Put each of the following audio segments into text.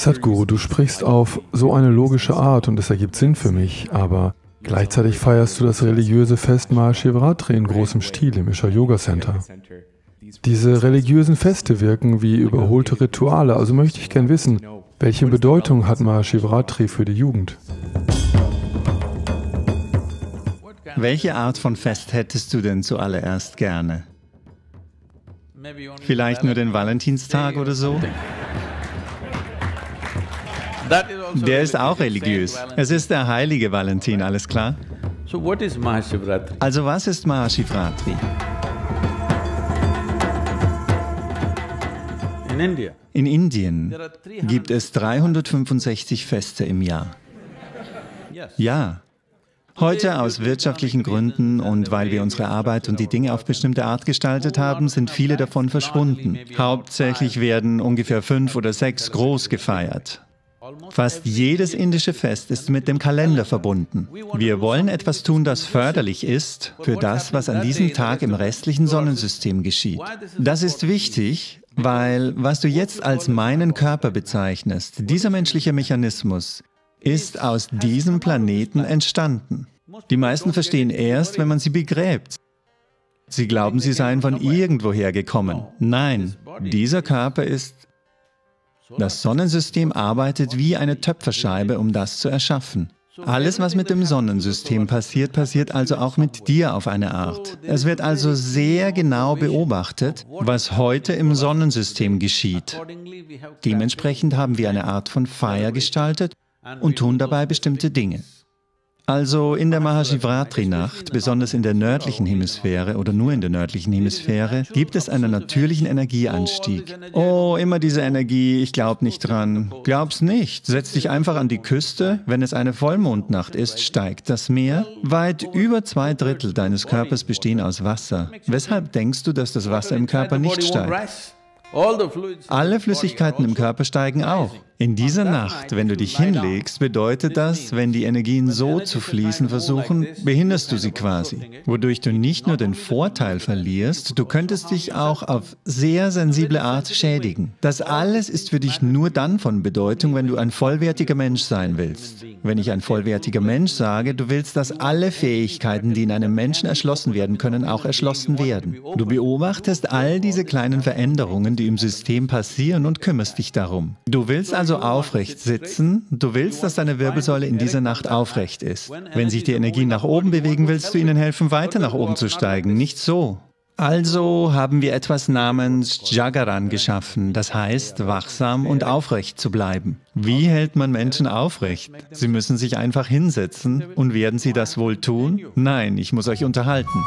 Sadhguru, du sprichst auf so eine logische Art und es ergibt Sinn für mich, aber gleichzeitig feierst du das religiöse Fest Mahashivratri in großem Stil im Isha Yoga Center. Diese religiösen Feste wirken wie überholte Rituale, also möchte ich gern wissen, welche Bedeutung hat Mahashivratri für die Jugend? Welche Art von Fest hättest du denn zuallererst gerne? Vielleicht nur den Valentinstag oder so? Der ist auch religiös. Es ist der heilige Valentin, alles klar? Also was ist Mahashivratri? In Indien gibt es 365 Feste im Jahr. Ja. Heute aus wirtschaftlichen Gründen und weil wir unsere Arbeit und die Dinge auf bestimmte Art gestaltet haben, sind viele davon verschwunden. Hauptsächlich werden ungefähr 5 oder 6 groß gefeiert. Fast jedes indische Fest ist mit dem Kalender verbunden. Wir wollen etwas tun, das förderlich ist für das, was an diesem Tag im restlichen Sonnensystem geschieht. Das ist wichtig, weil was du jetzt als meinen Körper bezeichnest, dieser menschliche Mechanismus, ist aus diesem Planeten entstanden. Die meisten verstehen erst, wenn man sie begräbt. Sie glauben, sie seien von irgendwoher gekommen. Nein, dieser Körper ist... Das Sonnensystem arbeitet wie eine Töpferscheibe, um das zu erschaffen. Alles, was mit dem Sonnensystem passiert, passiert also auch mit dir auf eine Art. Es wird also sehr genau beobachtet, was heute im Sonnensystem geschieht. Dementsprechend haben wir eine Art von Feier gestaltet und tun dabei bestimmte Dinge. Also in der Mahashivratri-Nacht, besonders in der nördlichen Hemisphäre oder nur in der nördlichen Hemisphäre, gibt es einen natürlichen Energieanstieg. Oh, immer diese Energie, ich glaube nicht dran. Glaub's nicht. Setz dich einfach an die Küste. Wenn es eine Vollmondnacht ist, steigt das Meer. Weit über 2 Drittel deines Körpers bestehen aus Wasser. Weshalb denkst du, dass das Wasser im Körper nicht steigt? Alle Flüssigkeiten im Körper steigen auch. In dieser Nacht, wenn du dich hinlegst, bedeutet das, wenn die Energien so zu fließen versuchen, behinderst du sie quasi. Wodurch du nicht nur den Vorteil verlierst, du könntest dich auch auf sehr sensible Art schädigen. Das alles ist für dich nur dann von Bedeutung, wenn du ein vollwertiger Mensch sein willst. Wenn ich ein vollwertiger Mensch sage, du willst, dass alle Fähigkeiten, die in einem Menschen erschlossen werden können, auch erschlossen werden. Du beobachtest all diese kleinen Veränderungen, die im System passieren und kümmerst dich darum. Du willst also aufrecht sitzen, du willst, dass deine Wirbelsäule in dieser Nacht aufrecht ist. Wenn sich die Energien nach oben bewegen, willst du ihnen helfen, weiter nach oben zu steigen, nicht so. Also haben wir etwas namens Jagaran geschaffen, das heißt, wachsam und aufrecht zu bleiben. Wie hält man Menschen aufrecht? Sie müssen sich einfach hinsetzen. Und werden sie das wohl tun? Nein, ich muss euch unterhalten.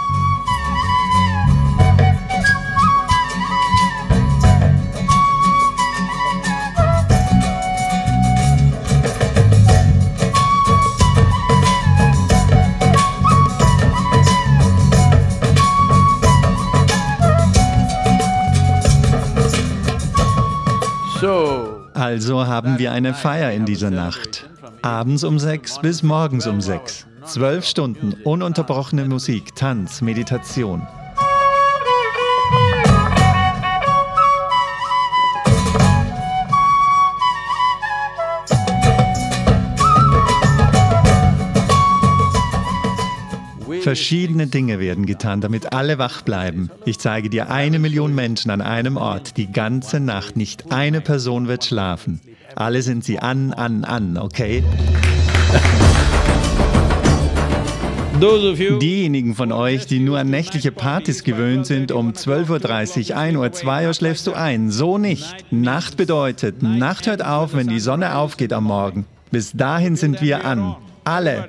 Also haben wir eine Feier in dieser Nacht. Abends um 6 bis morgens um 6. 12 Stunden ununterbrochene Musik, Tanz, Meditation. Verschiedene Dinge werden getan, damit alle wach bleiben. Ich zeige dir 1 Million Menschen an einem Ort, die ganze Nacht. Nicht eine Person wird schlafen. Alle sind sie an, okay? Diejenigen von euch, die nur an nächtliche Partys gewöhnt sind, um 12:30 Uhr, 1 Uhr, 2 Uhr schläfst du ein. So nicht. Nacht bedeutet, Nacht hört auf, wenn die Sonne aufgeht am Morgen. Bis dahin sind wir an. Alle.